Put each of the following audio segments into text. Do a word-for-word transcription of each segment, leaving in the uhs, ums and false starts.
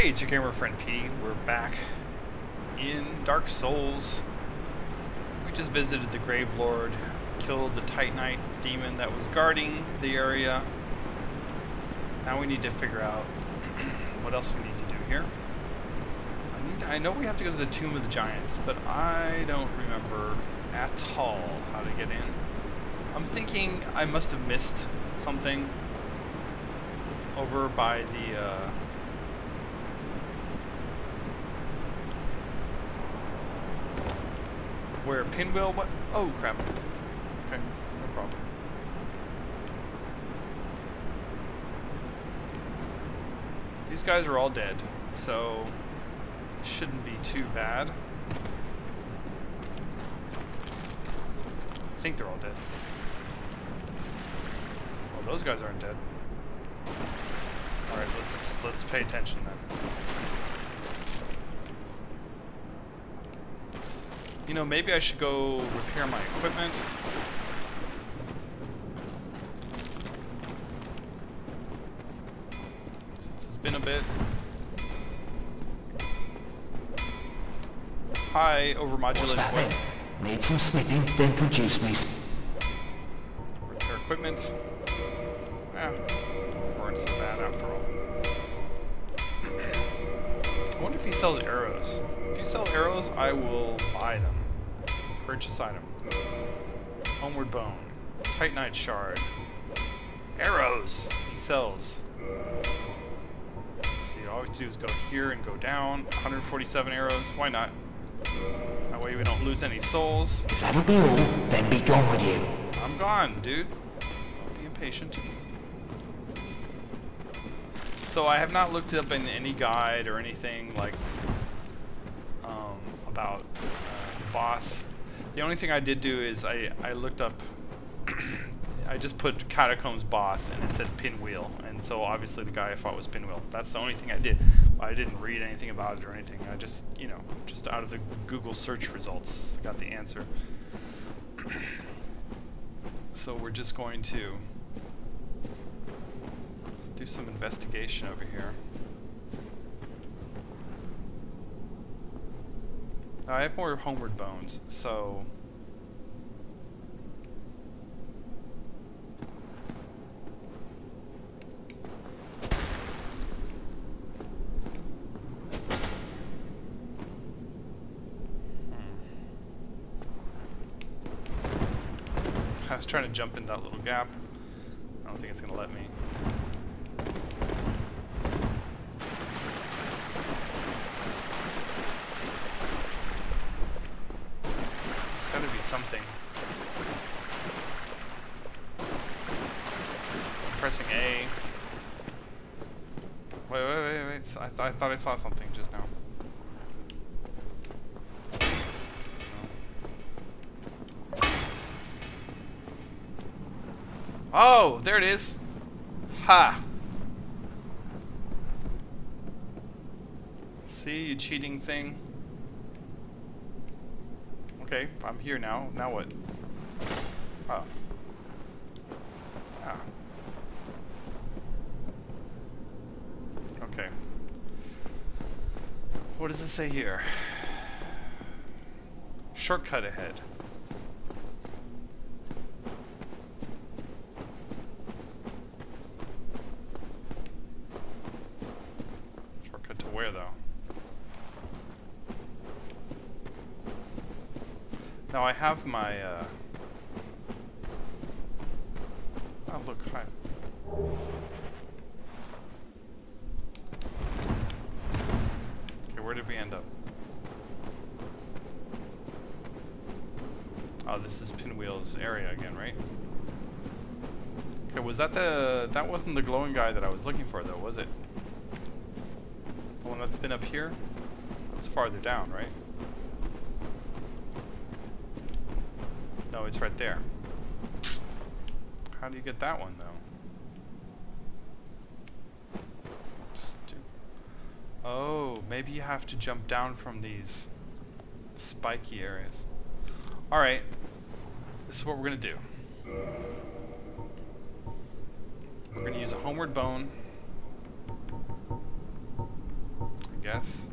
Hey, it's your gamer friend P. We're back in Dark Souls. We just visited the Gravelord, killed the Titanite demon that was guarding the area. Now we need to figure out what else we need to do here. I need to, I know we have to go to the Tomb of the Giants, but I don't remember at all how to get in. I'm thinking I must have missed something over by the uh, where Pinwheel what? Oh crap. Okay, no problem. These guys are all dead, so it shouldn't be too bad. I think they're all dead. Well, those guys aren't dead. All right, let's let's pay attention then. You know, maybe I should go repair my equipment. Since it's been a bit. Hi, overmodulated voice. Made some smithing, then produced me. Repair equipment. Yeah. Weren't so bad after all. I wonder if he sells arrows. If you sell arrows, I will buy them. Purchase item. Homeward bone. Titanite shard. Arrows! He sells. Let's see, all we have to do is go here and go down. one hundred forty-seven arrows. Why not? That way we don't lose any souls. If that'll be all, then be gone with you. I'm gone, dude. Don't be impatient. So I have not looked up in any guide or anything like um, about uh, the boss. The only thing I did do is I, I looked up, I just put Catacombs boss and it said Pinwheel. And so obviously the guy I fought was Pinwheel. That's the only thing I did. I didn't read anything about it or anything. I just, you know, just out of the Google search results, I got the answer. So we're just going to let's do some investigation over here. Now I have more homeward bones, so I was trying to jump in that little gap. I don't think it's going to let me. It's got to be something. I'm pressing A. Wait, wait, wait, wait. I, th I thought I saw something just now. Oh, there it is. Ha. See, you cheating thing. Okay, I'm here now. Now what? Oh. Ah. Okay. What does it say here? Shortcut ahead. Where though? Now I have my uh oh look, hi. Okay, where did we end up? Oh, this is Pinwheel's area again, right? Okay, was that the that wasn't the glowing guy that I was looking for though, was it? That's been up here? It's farther down, right? No, it's right there. How do you get that one, though? Just do... Oh, maybe you have to jump down from these spiky areas. Alright, this is what we're gonna do. We're gonna use a homeward bone. guess.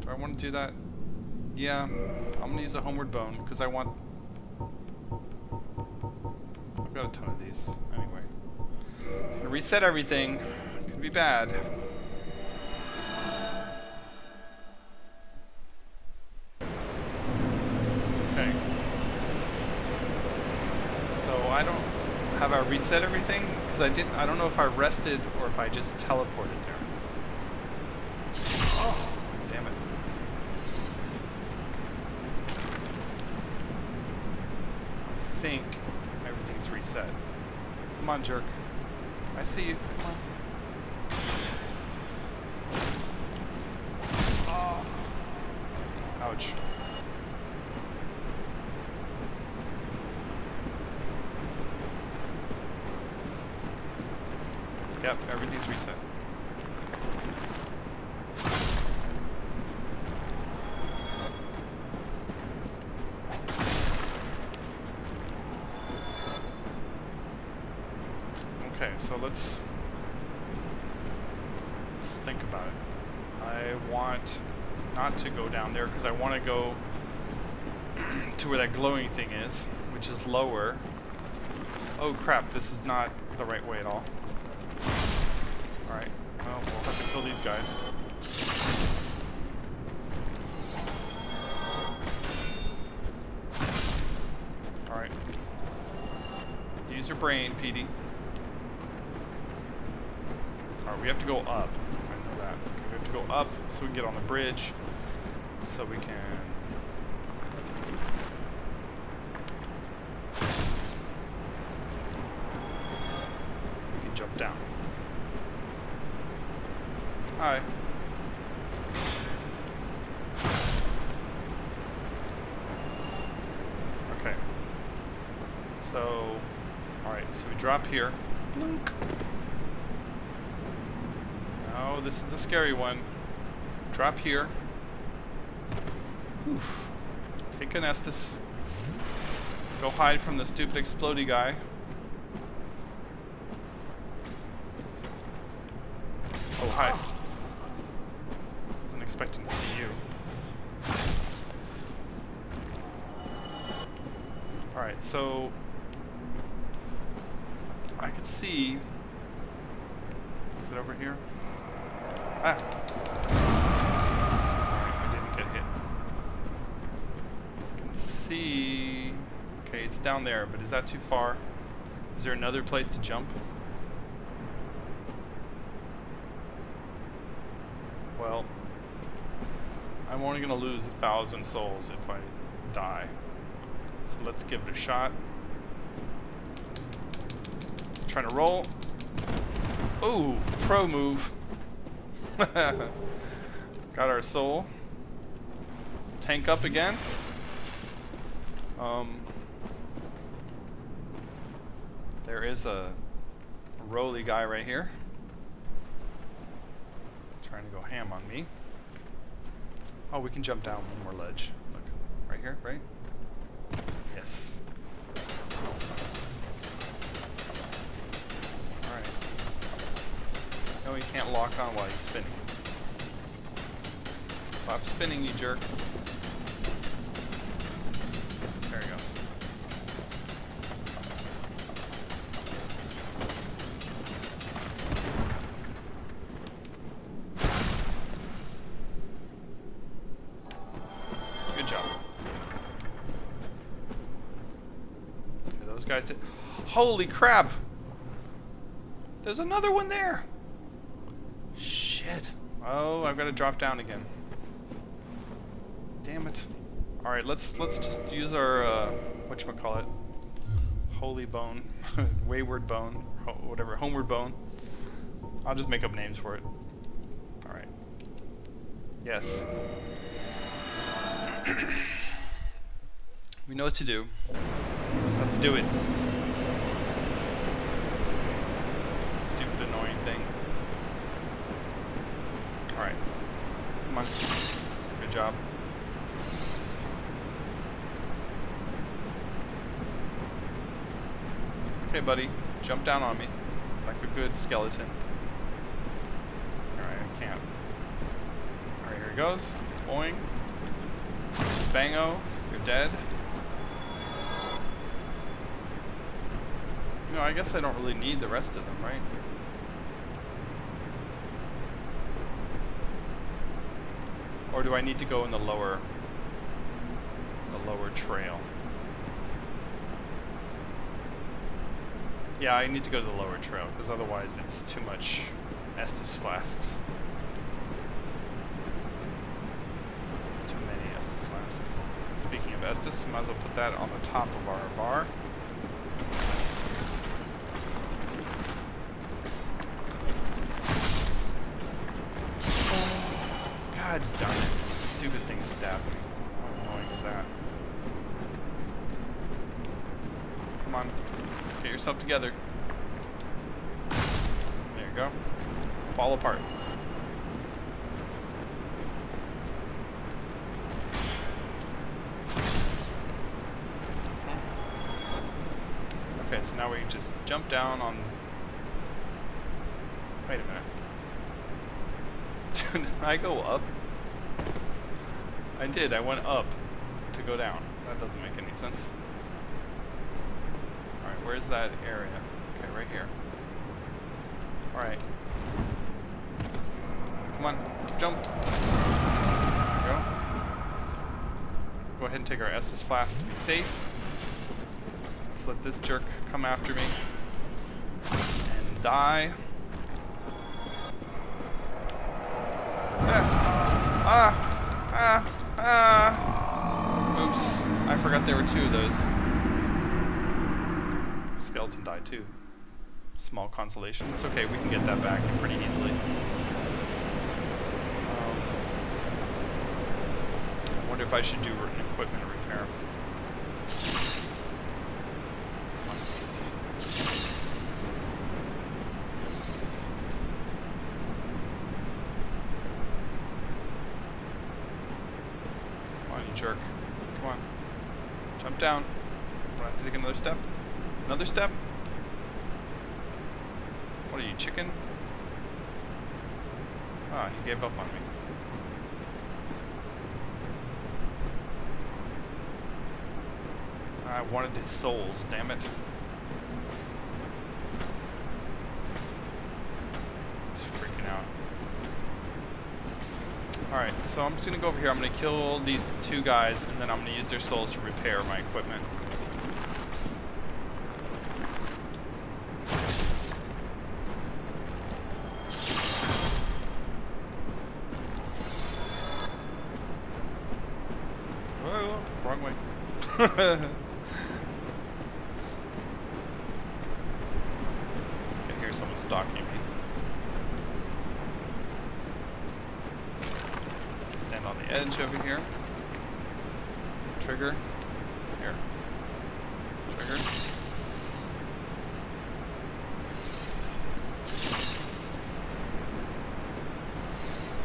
Do I want to do that? Yeah, I'm gonna use a homeward bone because I want. I've got a ton of these anyway. It's gonna reset everything. Could be bad. Okay. So I don't have I reset everything because I didn't. I don't know if I rested or if I just teleported there. Think everything's reset. Come on, jerk. I see you. Come on. Oh. Ouch. Yep, everything's reset. So let's, let's think about it. I want not to go down there because I want to go to where that glowing thing is, which is lower. Oh crap, this is not the right way at all. Alright, well, we'll have to kill these guys. Alright. Use your brain, P D. We have to go up. I know that. Okay, we have to go up so we can get on the bridge. So we can. We can jump down. Hi. Okay. So. Alright, so we drop here. Blink. Oh, this is the scary one. Drop here. Oof. Take an Estus. Go hide from the stupid explodey guy. Oh, hi. Wasn't expecting to see you. Alright, so I could see. Is it over here? Ah. Alright, I didn't get hit. I can see. Okay, it's down there, but is that too far? Is there another place to jump? Well, I'm only gonna lose a thousand souls if I die. So let's give it a shot. Trying to roll. Ooh, pro move. Got our soul. Tank up again. Um, there is a roly guy right here. Trying to go ham on me. Oh, we can jump down one more ledge. Look, right here, right? Yes. No, he can't lock on while he's spinning. Stop spinning, you jerk. There he goes. Good job. Okay, those guys did. Holy crap! There's another one there! Oh, I've got to drop down again. Damn it! All right, let's let's just use our uh, whatchamacallit, holy bone, wayward bone, ho whatever, homeward bone. I'll just make up names for it. All right. Yes. We know what to do. We just have to do it. Stupid, annoying thing. Alright. Come on. Good job. Okay, buddy. Jump down on me. Like a good skeleton. Alright, I can't. goes. Boing. Bango. You're dead. No, I guess I don't really need the rest of them, right? Or do I need to go in the lower, the lower trail? Yeah, I need to go to the lower trail, because otherwise it's too much Estus flasks. Too many Estus flasks. Speaking of Estus, we might as well put that on the top of our bar. God darn it. Stupid thing stabbed me. How annoying is that? Come on. Get yourself together. There you go. Fall apart. Okay, so now we just jump down on... Wait a minute. Did I go up? I did, I went up to go down. That doesn't make any sense. Alright, where's that area? Okay, right here. Alright. Come on, jump! There we go. Go ahead and take our Estus flask to be safe. Let's let this jerk come after me. And die. Ah, ah, ah. Oops, I forgot there were two of those. Skeleton died too. Small consolation. It's okay, we can get that back pretty easily. Um, I wonder if I should do an equipment repair. Jerk. Come on. Jump down. Do I have to take another step? Another step? What are you, chicken? Ah, he gave up on me. I wanted his souls, damn it. Alright, so I'm just going to go over here, I'm going to kill these two guys, and then I'm going to use their souls to repair my equipment. Whoa, wrong way. I can hear someone stalking me. Stand on the edge over here. Trigger. Here. Trigger.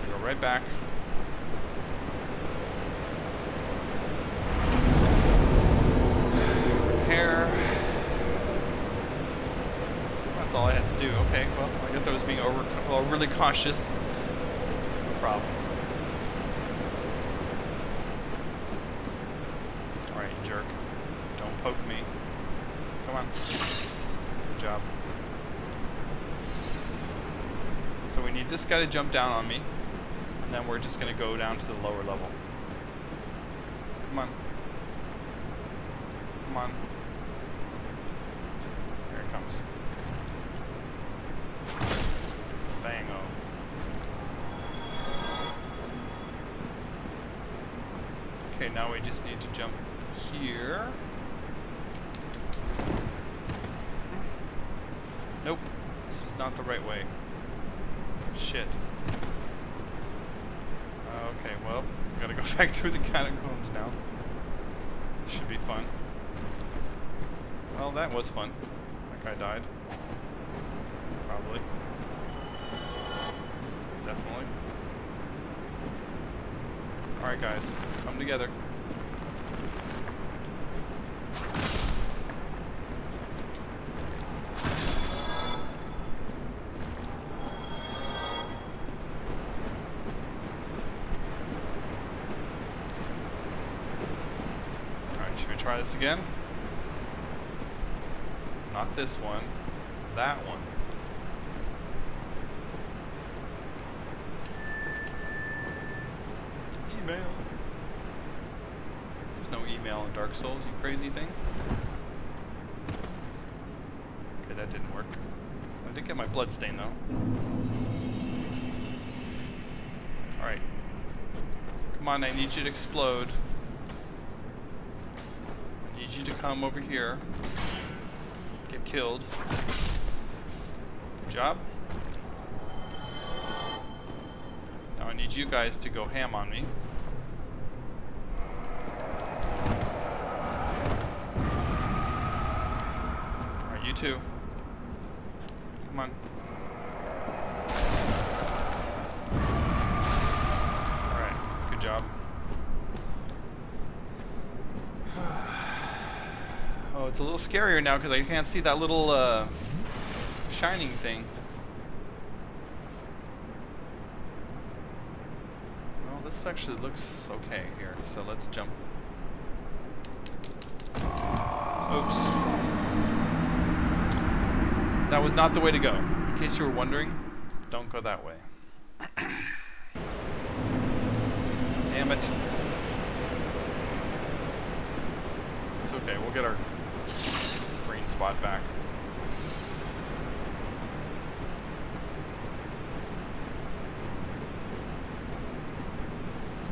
Go right back. Repair. That's all I had to do. Okay, well, I guess I was being over overly cautious. No problem. Jerk. Don't poke me. Come on. Good job. So we need this guy to jump down on me, and then we're just going to go down to the lower level. Come on. Come on. Here it comes. Bang-o. Okay, now we just need to jump here. Nope. This is not the right way. Shit. Okay, well, we gotta go back through the catacombs now. This should be fun. Well, that was fun. That guy died. Probably. Definitely. Alright guys, come together. try this again. Not this one. That one. Email. There's no email in Dark Souls, you crazy thing. Okay, that didn't work. I did get my blood stain though. Alright. Come on, I need you to explode. I need you to come over here. Get killed. Good job. Now I need you guys to go ham on me. Alright, you two. Come on. Alright, good job. Oh, it's a little scarier now because I can't see that little uh, shining thing. Well, this actually looks okay here, so let's jump. Oops. That was not the way to go. In case you were wondering, don't go that way. Damn it. It's okay, we'll get our green spot back.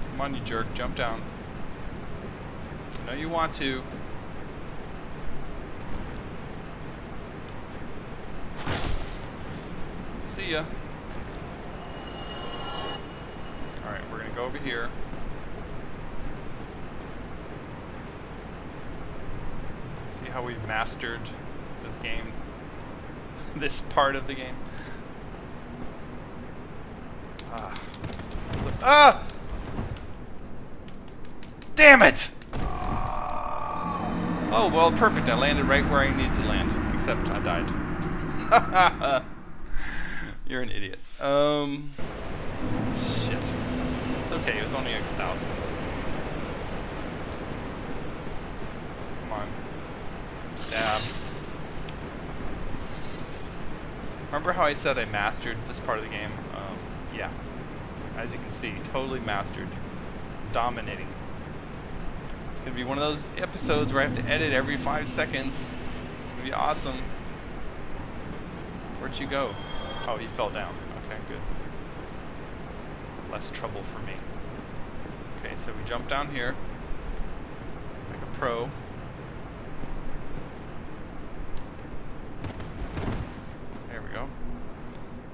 Come on, you jerk, jump down. I know you want to. See ya. Alright, we're gonna go over here. See how we've mastered this game. This part of the game. Ah. So, ah! Damn it! Oh, well, perfect. I landed right where I need to land. Except I died. Ha You're an idiot. Um, shit. It's okay, it was only a thousand. Come on. Stab. Remember how I said I mastered this part of the game? Um, yeah. As you can see, totally mastered. Dominating. It's gonna be one of those episodes where I have to edit every five seconds. It's gonna be awesome. Where'd you go? Oh, he fell down. Okay, good. Less trouble for me. Okay, so we jump down here. Like a pro. There we go.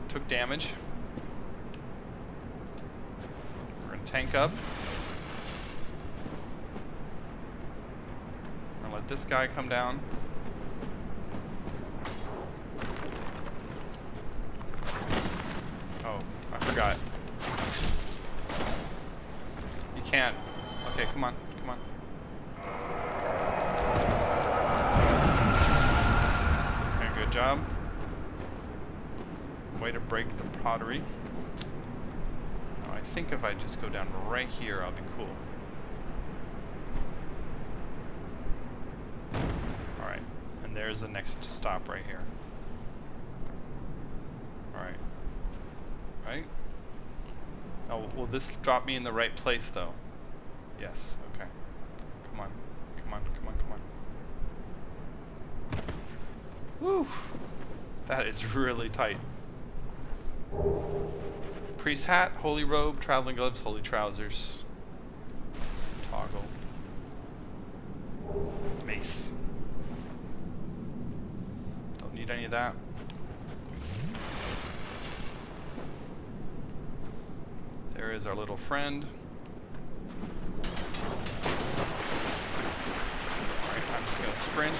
Took damage. We're gonna tank up. We're gonna let this guy come down. Got it. You can't. Okay, come on, come on. Okay, good job. Way to break the pottery. Now I think if I just go down right here, I'll be cool. Alright, and there's the next stop right here. Alright. Right? Oh, will this drop me in the right place, though? Yes, okay. Come on, come on, come on, come on. Woo! That is really tight. Priest hat, holy robe, traveling gloves, holy trousers. Toggle. Mace. Don't need any of that. There is our little friend. Alright, I'm just gonna sprint.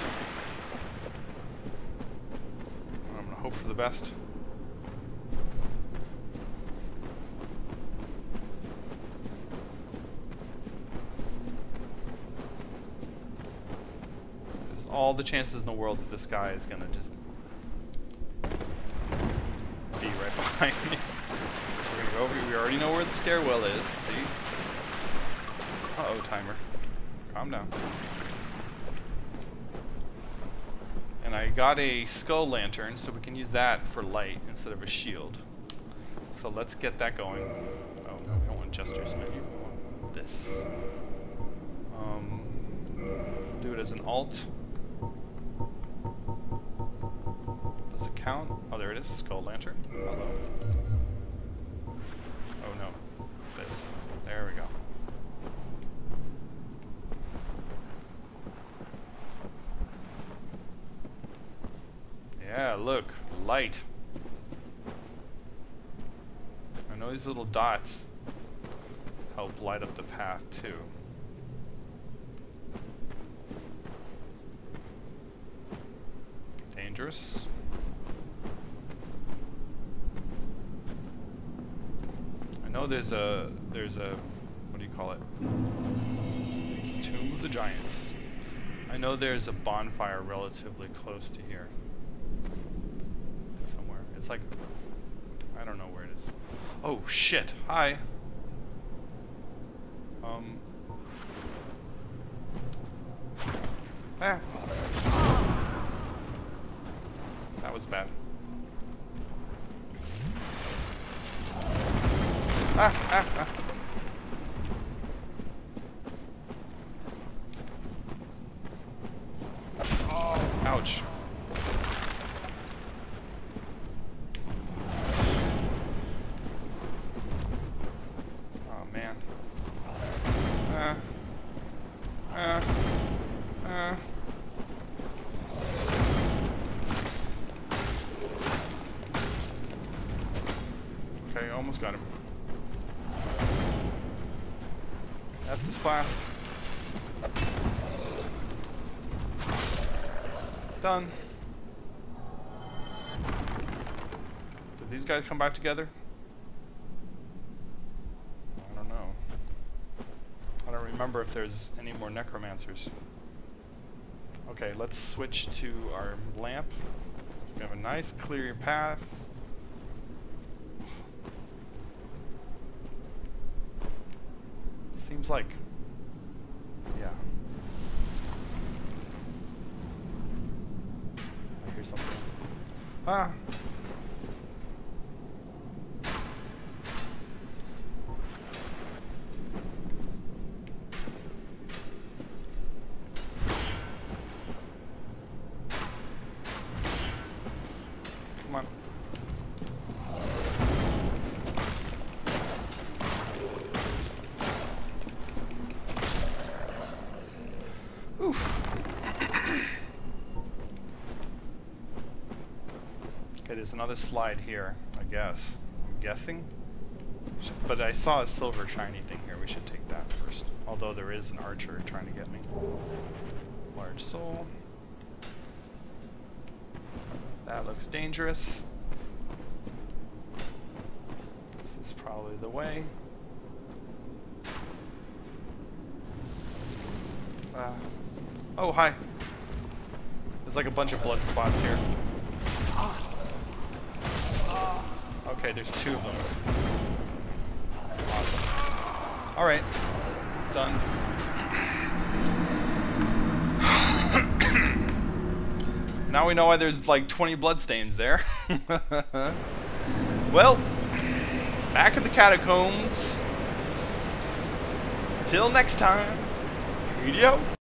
I'm gonna hope for the best. There's all the chances in the world that this guy is gonna just be right behind me. Over here. We already know where the stairwell is, see? Uh-oh, timer. Calm down. And I got a skull lantern, so we can use that for light instead of a shield. So let's get that going. Oh, no, we don't want Jester's menu. We want this. Um, do it as an alt. Does it count? Oh, there it is. Skull lantern. Hello. Oh, no. This. There we go. Yeah, look. Light. I know these little dots help light up the path, too. Dangerous. I know there's a... There's a... What do you call it? Tomb of the Giants. I know there's a bonfire relatively close to here. Somewhere. It's like, I don't know where it is. Oh shit, hi. Um. Ah. That was bad. Ah, ah, ah. Oh. Ouch. Got him. Estus flask. Done. Did these guys come back together? I don't know. I don't remember if there's any more necromancers. Okay, let's switch to our lamp. We have a nice clear path. Seems like, yeah. I hear something. Ah! There's another slide here, I guess. I'm guessing. But I saw a silver shiny thing here. We should take that first. Although there is an archer trying to get me. Large soul. That looks dangerous. This is probably the way. Uh, oh, hi. There's like a bunch of blood spots here. Okay, there's two of them. Awesome. Alright. Done. Now we know why there's like twenty bloodstains there. Well, back at the catacombs. Till next time. Video.